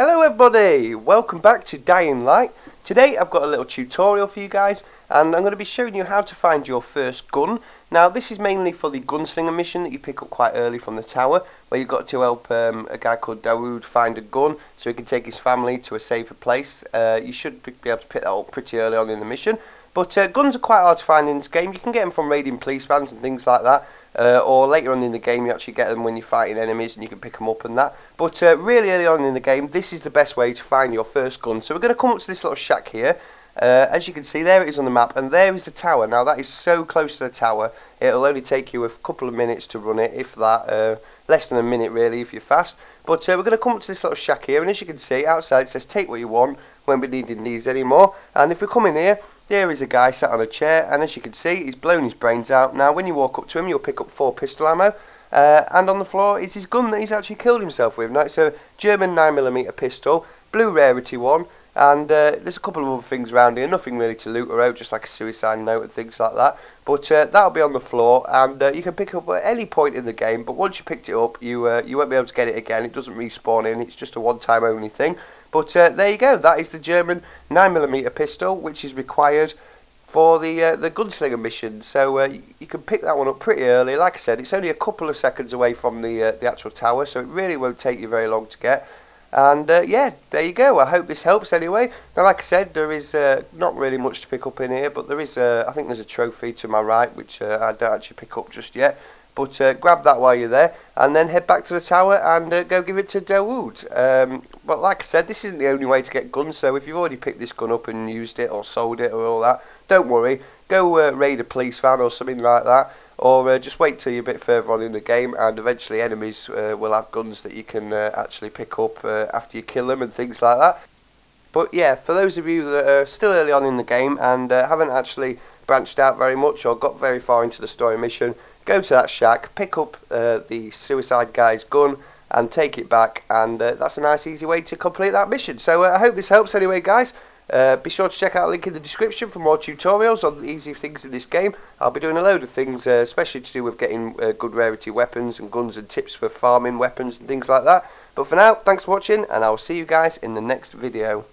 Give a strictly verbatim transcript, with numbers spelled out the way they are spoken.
Hello everybody, welcome back to Dying Light. Today I've got a little tutorial for you guys and I'm going to be showing you how to find your first gun. Now this is mainly for the Gunslinger mission that you pick up quite early from the tower, where you've got to help um, a guy called Dawood find a gun so he can take his family to a safer place. Uh, you should be able to pick that up pretty early on in the mission. But uh, guns are quite hard to find in this game. You can get them from raiding police vans and things like that. Uh, or later on in the game you actually get them when you're fighting enemies and you can pick them up and that. But uh, really early on in the game, this is the best way to find your first gun. So we're going to come up to this little shack here. Uh, as you can see, there it is on the map, and there is the tower. Now that is so close to the tower, it'll only take you a couple of minutes to run it, if that. Uh, less than a minute really if you're fast. But uh, we're going to come up to this little shack here, and as you can see outside it says take what you want, won't be needing these anymore. And if we come in here, there is a guy sat on a chair, and as you can see he's blown his brains out. Now when you walk up to him you'll pick up four pistol ammo, uh, and on the floor is his gun that he's actually killed himself with. Now it's a German nine millimeter pistol, blue rarity one, and uh, there's a couple of other things around here, nothing really to loot around, just like a suicide note and things like that. But uh, that'll be on the floor, and uh, you can pick it up at any point in the game, but once you picked it up you uh, you won't be able to get it again. It doesn't respawn in, it's just a one time only thing. But uh, there you go, that is the German nine millimeter pistol, which is required for the uh, the Gunslinger mission. So uh, you can pick that one up pretty early. Like I said, it's only a couple of seconds away from the, uh, the actual tower, so it really won't take you very long to get. And uh, yeah, there you go. I hope this helps anyway. Now like I said, there is uh, not really much to pick up in here, but there is uh, I think there's a trophy to my right, which uh, I don't actually pick up just yet. But uh, grab that while you're there, and then head back to the tower and uh, go give it to Dawood. Um, but like I said, this isn't the only way to get guns, so if you've already picked this gun up and used it or sold it or all that, don't worry. Go uh, raid a police van or something like that, or uh, just wait till you're a bit further on in the game, and eventually enemies uh, will have guns that you can uh, actually pick up uh, after you kill them and things like that. But yeah, for those of you that are still early on in the game and uh, haven't actually branched out very much or got very far into the story mission, go to that shack, pick up uh, the suicide guy's gun and take it back, and uh, that's a nice easy way to complete that mission. So uh, I hope this helps anyway guys. Uh, be sure to check out the link in the description for more tutorials on the easy things in this game. I'll be doing a load of things, uh, especially to do with getting uh, good rarity weapons and guns and tips for farming weapons and things like that. But for now, thanks for watching, and I'll see you guys in the next video.